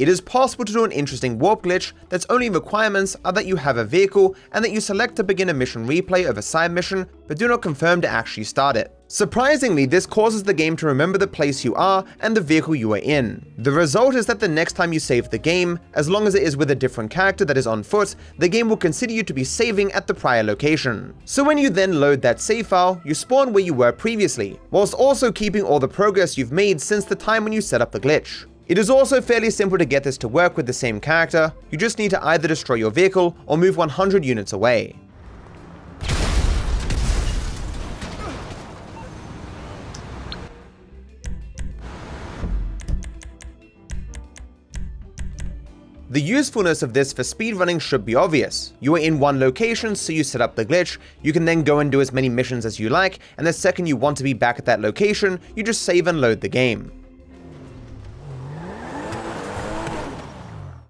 It is possible to do an interesting warp glitch that's only requirements are that you have a vehicle and that you select to begin a mission replay of a side mission, but do not confirm to actually start it. Surprisingly, this causes the game to remember the place you are and the vehicle you are in. The result is that the next time you save the game, as long as it is with a different character that is on foot, the game will consider you to be saving at the prior location. So when you then load that save file, you spawn where you were previously, whilst also keeping all the progress you've made since the time when you set up the glitch. It is also fairly simple to get this to work with the same character. You just need to either destroy your vehicle or move 100 units away. The usefulness of this for speedrunning should be obvious. You are in one location, so you set up the glitch, you can then go and do as many missions as you like, and the second you want to be back at that location, you just save and load the game.